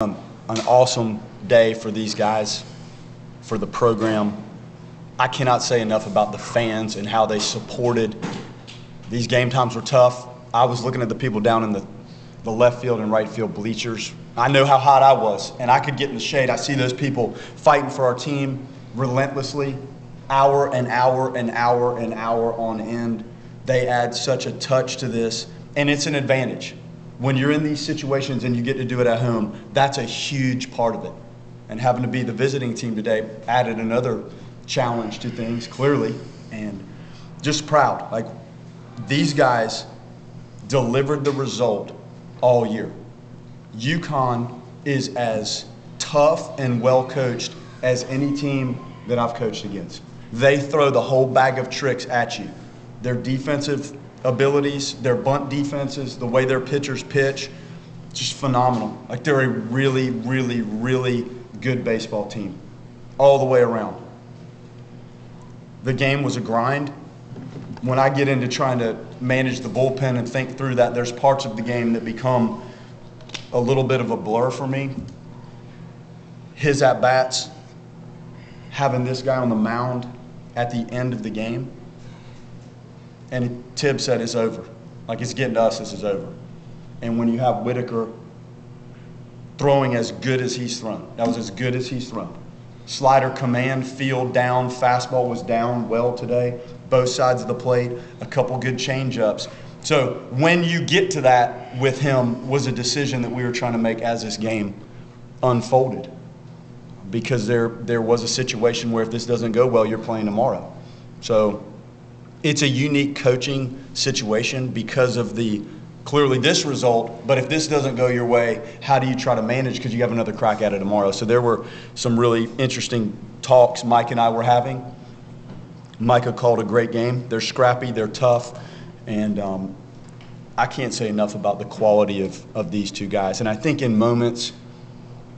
An awesome day for these guys, for the program. I cannot say enough about the fans and how they supported. These game times were tough. I was looking at the people down in the left field and right field bleachers. I know how hot I was, and I could get in the shade. I see those people fighting for our team relentlessly, hour and hour and hour and hour on end. They add such a touch to this, and it's an advantage. When you're in these situations and you get to do it at home, that's a huge part of it. And having to be the visiting team today added another challenge to things, clearly, and just proud. Like, these guys delivered the result all year. UConn is as tough and well-coached as any team that I've coached against. They throw the whole bag of tricks at you. Their defensive abilities, their bunt defenses, the way their pitchers pitch, just phenomenal. Like, they're a really, really, really good baseball team all the way around. The game was a grind. When I get into trying to manage the bullpen and think through that, there's parts of the game that become a little bit of a blur for me. His at-bats, having this guy on the mound at the end of the game, and Tibbs said it's over. Like, it's getting to us, this is over. And when you have Whitaker throwing as good as he's thrown, that was as good as he's thrown. Slider command, field down, fastball was down well today, both sides of the plate, a couple good change-ups. So when you get to that with him was a decision that we were trying to make as this game unfolded, because there was a situation where if this doesn't go well, you're playing tomorrow. So it's a unique coaching situation because of the clearly this result, but if this doesn't go your way, how do you try to manage, because you have another crack at it tomorrow. So there were some really interesting talks Mike and I were having. Micah called a great game. They're scrappy, they're tough, and I can't say enough about the quality of these two guys. And I think in moments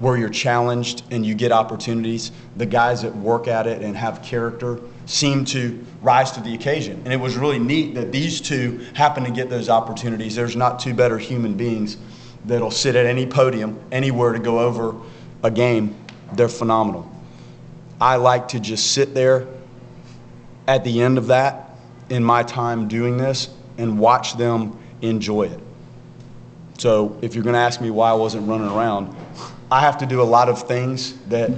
where you're challenged and you get opportunities, the guys that work at it and have character seem to rise to the occasion. And it was really neat that these two happened to get those opportunities. There's not two better human beings that'll sit at any podium anywhere to go over a game. They're phenomenal. I like to just sit there at the end of that in my time doing this and watch them enjoy it. So if you're going to ask me why I wasn't running around, I have to do a lot of things that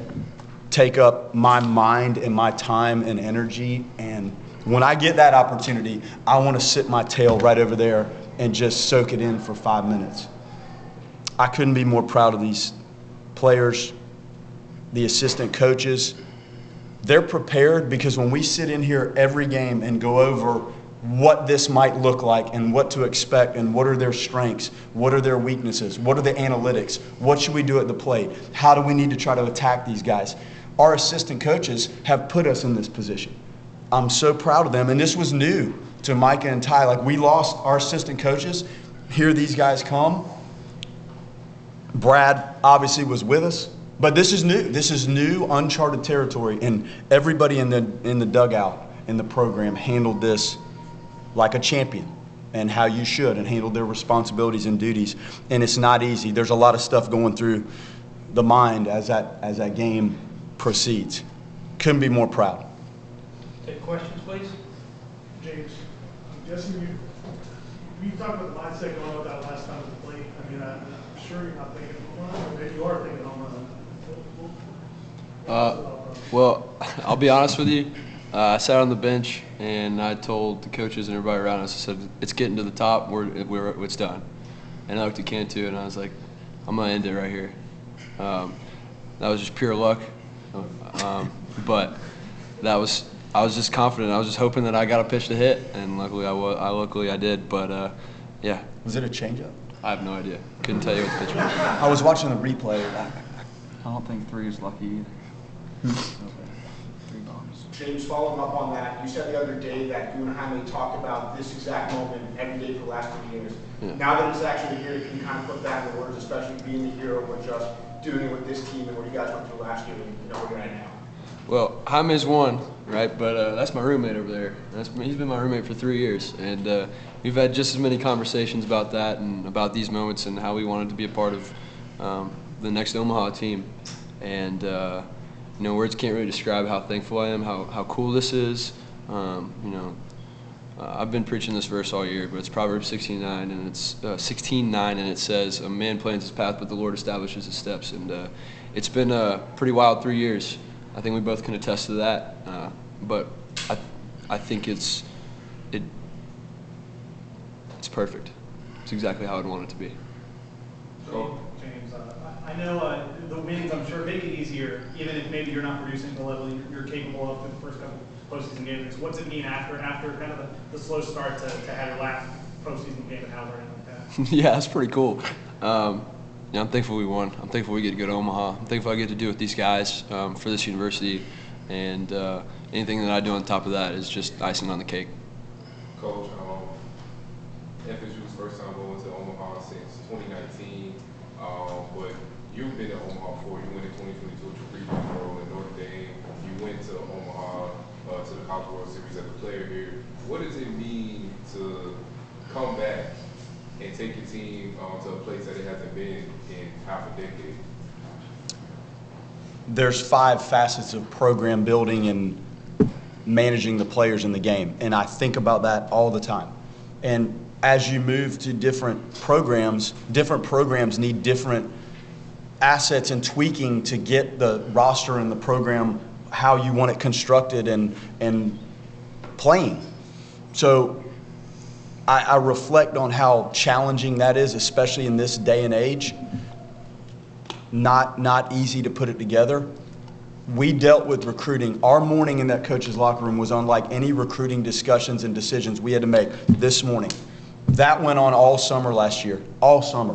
take up my mind and my time and energy. And when I get that opportunity, I want to sit my tail right over there and just soak it in for 5 minutes. I couldn't be more proud of these players, the assistant coaches. They're prepared, because when we sit in here every game and go over what this might look like and what to expect and what are their strengths, what are their weaknesses, what are the analytics, what should we do at the plate, how do we need to try to attack these guys. Our assistant coaches have put us in this position. I'm so proud of them, and this was new to Micah and Ty. Like, we lost our assistant coaches. Here these guys come. Brad obviously was with us, but this is new. This is new, uncharted territory, and everybody in the dugout in the program handled this like a champion, and how you should, and handle their responsibilities and duties. And it's not easy. There's a lot of stuff going through the mind as that game proceeds. Couldn't be more proud. Take questions, please. James, I'm guessing you talked about the mindset going with that last time at the plate. I mean, I'm sure you're not thinking home run, or maybe you are thinking home run. Well, I'll be honest with you. I sat on the bench and I told the coaches and everybody around us, I said, it's getting to the top, it's done. And I looked at Cantu and I was like, I'm going to end it right here. That was just pure luck. But that was, I was just confident. I was just hoping that I got a pitch to hit, and luckily I did. But yeah. Was it a changeup? I have no idea. Couldn't tell you what the pitch was. I was watching the replay. I don't think three is lucky either. James, following up on that, you said the other day that you and Jaime talked about this exact moment every day for the last 2 years. Yeah. Now that it's actually here, can you kind of put that in words, especially being the hero with just doing it with this team and what you guys went through last year and what we're at now? Well, Jaime's one, right? But that's my roommate over there. He's been my roommate for 3 years, and we've had just as many conversations about that and about these moments and how we wanted to be a part of the next Omaha team. And you know, words can't really describe how thankful I am, how cool this is. You know, I've been preaching this verse all year, but it's Proverbs 16:9, and it's 16:9, and it says, "A man plans his path, but the Lord establishes his steps." And it's been a pretty wild 3 years. I think we both can attest to that. But I think it's perfect. It's exactly how I'd want it to be. So, James, I know the wins, I'm sure, make it easier, even if maybe you're not producing the level you're capable of through the first couple postseason games. What's it mean after kind of the slow start to have your last postseason game and how we're in like that? Yeah, that's pretty cool. Yeah, I'm thankful we won. I'm thankful we get to go to Omaha. I'm thankful I get to do with these guys for this university, and anything that I do on top of that is just icing on the cake. Coach, FSU's first time going to Omaha since 2019, but you've been to Omaha before. You went in 2022 to Rebound World in Notre Dame. You went to Omaha to the College World Series as a player here. What does it mean to come back and take your team to a place that it hasn't been in half a decade? There's 5 facets of program building and managing the players in the game, and I think about that all the time. And as you move to different programs need different assets and tweaking to get the roster and the program how you want it constructed and playing. So I reflect on how challenging that is, especially in this day and age. Not easy to put it together. We dealt with recruiting. Our morning in that coach's locker room was unlike any recruiting discussions and decisions we had to make this morning. That went on all summer last year, all summer.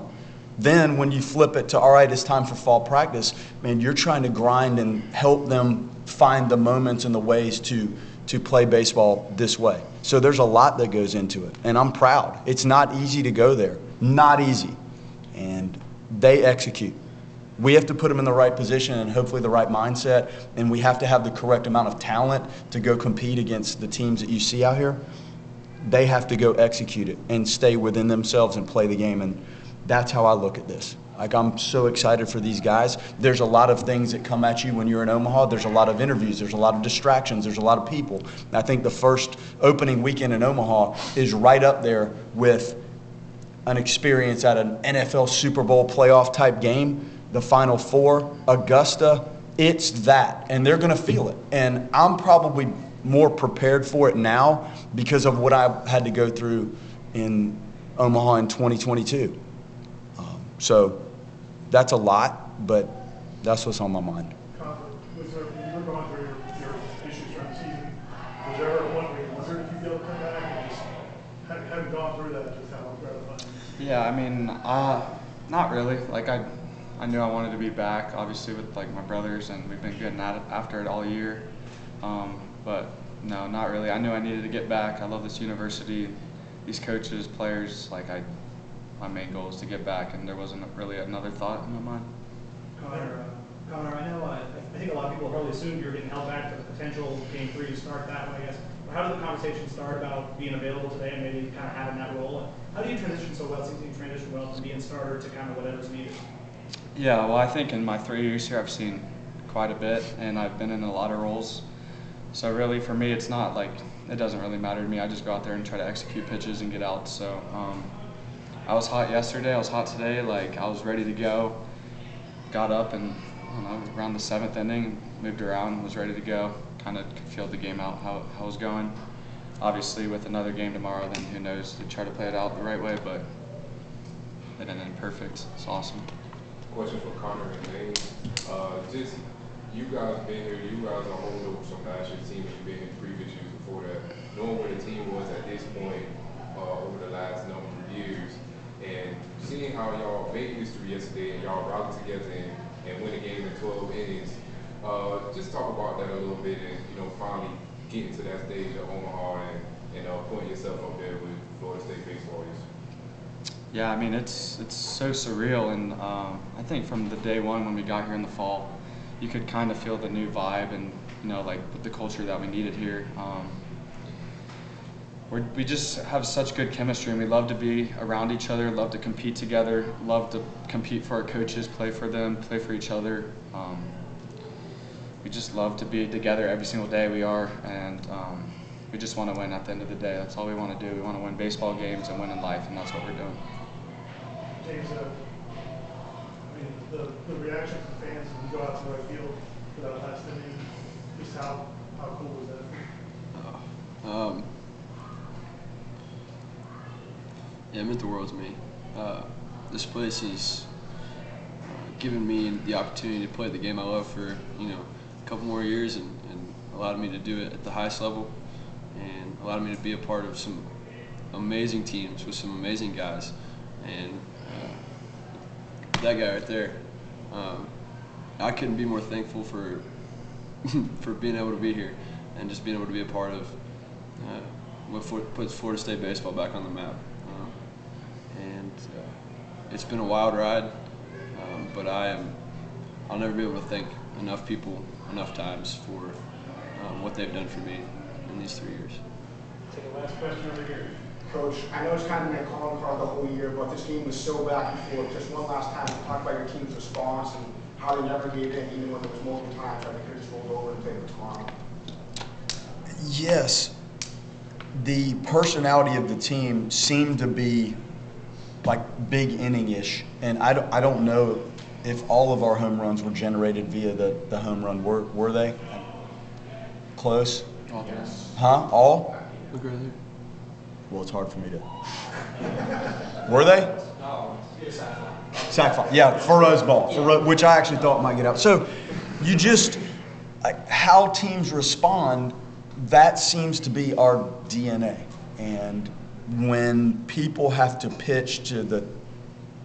Then when you flip it to, all right, it's time for fall practice, man, you're trying to grind and help them find the moments and the ways to play baseball this way. So there's a lot that goes into it, and I'm proud. It's not easy to go there, not easy. And they execute. We have to put them in the right position and hopefully the right mindset, and we have to have the correct amount of talent to go compete against the teams that you see out here. They have to go execute it and stay within themselves and play the game, and that's how I look at this. Like, I'm so excited for these guys. There's a lot of things that come at you when you're in Omaha. There's a lot of interviews. There's a lot of distractions. There's a lot of people. And I think the first opening weekend in Omaha is right up there with an experience at an NFL Super Bowl playoff type game. The Final Four, Augusta, it's that, and they're going to feel it. And I'm probably more prepared for it now because of what I had to go through in Omaha in 2022. So that's a lot, but that's what's on my mind. Was there, when you were going through your issues during the season, was there ever one week, was there a few people come back and just hadn't gone through that, just kind of gratifying? Yeah, I mean, not really. Like, I knew I wanted to be back, obviously, with like my brothers, and we've been getting at it after it all year. But no, not really. I knew I needed to get back. I love this university, these coaches, players. Like, my main goal is to get back, and there wasn't really another thought in my mind. Connor, I know I think a lot of people probably assumed you were getting held back to the potential Game 3 to start that way, I guess. But how did the conversation start about being available today and maybe kind of having that role? How do you transition so well? It seems you transition well from being starter to kind of whatever's needed. Yeah, well, I think in my 3 years here, I've seen quite a bit, and I've been in a lot of roles. So really, for me, it's not like, it doesn't really matter to me. I just go out there and try to execute pitches and get out. So I was hot yesterday. I was hot today. Like, I was ready to go. Got up and, I don't know, around the 7th inning, moved around, was ready to go. Kind of filled the game out how it was going. Obviously, with another game tomorrow, then who knows? They try to play it out the right way, but it ended perfect. It's awesome. Question for Connor and Lane. Just, you guys been here, you guys are holdovers from last year's team, and you've been here previous years before that. Knowing where the team was at this point over the last number of years, and seeing how y'all made history yesterday and y'all rallied together and win a game in 12 innings, just talk about that a little bit and, you know, finally getting to that stage at Omaha and putting yourself up there with Florida State baseball yesterday. Yeah, I mean, it's so surreal, and I think from the day one when we got here in the fall, you could kind of feel the new vibe and, you know, like the culture that we needed here. we just have such good chemistry, and we love to be around each other, love to compete together, love to compete for our coaches, play for them, play for each other. We just love to be together every single day we are, and we just want to win at the end of the day. That's all we want to do. We want to win baseball games and win in life, and that's what we're doing. James, I mean, the reaction from fans when you go out to right field for that last inning, just how cool was that? Yeah, it meant the world to me. This place has given me the opportunity to play the game I love for, you know, a couple more years, and allowed me to do it at the highest level, and allowed me to be a part of some amazing teams with some amazing guys, and that guy right there, I couldn't be more thankful for for being able to be here and just being able to be a part of what puts Florida State baseball back on the map. It's been a wild ride, but I'll never be able to thank enough people enough times for what they've done for me in these 3 years. Take the last question over here. Coach, I know it's kind of been a calling card the whole year, but this game was so back and forth. Just one last time, talk about your team's response and how they never gave in, even when there was multiple times that they could have just rolled over and played with tomorrow. Yes, the personality of the team seemed to be like big inning-ish, and I don't know if all of our home runs were generated via the home run. Were they? Close? All three. Huh? All? Look right there. Well, it's hard for me to. Were they? No, sack fly. Yeah, for Rose ball, yeah. Which I actually thought might get out. So, you just like, how teams respond. That seems to be our DNA. And when people have to pitch to the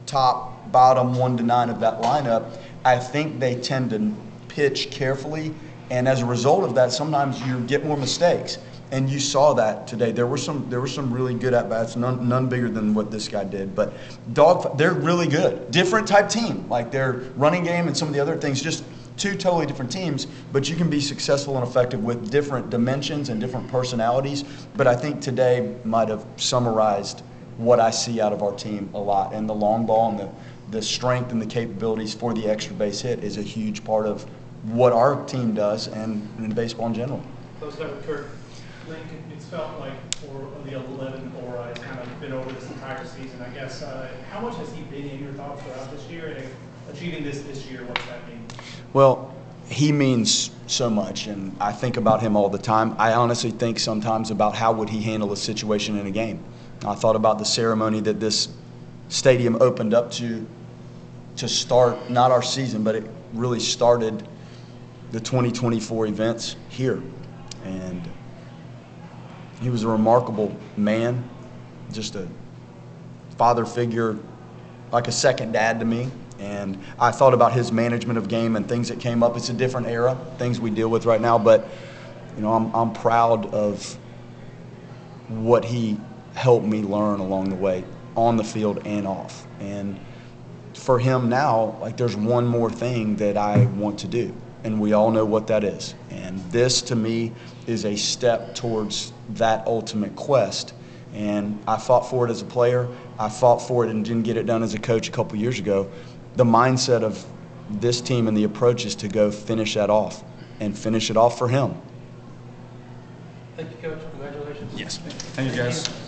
top, bottom 1 to 9 of that lineup, I think they tend to pitch carefully. And as a result of that, sometimes you get more mistakes. And you saw that today. There were some really good at bats, none bigger than what this guy did. But they're really good. Different type team, like their running game and some of the other things. Just two totally different teams. But you can be successful and effective with different dimensions and different personalities. But I think today might have summarized what I see out of our team a lot. And the long ball and the strength and the capabilities for the extra base hit is a huge part of what our team does and in baseball in general. Close that with Kirk. Lane, it's felt like for the 11 aura has kind of been over this entire season. I guess, how much has he been in your thoughts throughout this year? And achieving this year, what's that mean? Well, he means so much, and I think about him all the time. I honestly think sometimes about how would he handle a situation in a game. I thought about the ceremony that this stadium opened up to start, not our season, but it really started the 2024 events here. And he was a remarkable man, just a father figure, like a second dad to me. And I thought about his management of game and things that came up. It's a different era, things we deal with right now. But, you know, I'm proud of what he helped me learn along the way, on the field and off. And for him now, like, there's one more thing that I want to do. And we all know what that is. And this, to me, is a step towards that ultimate quest. And I fought for it as a player. I fought for it and didn't get it done as a coach a couple years ago. The mindset of this team and the approach is to go finish that off and finish it off for him. Thank you, Coach. Congratulations. Yes. Thank you, guys.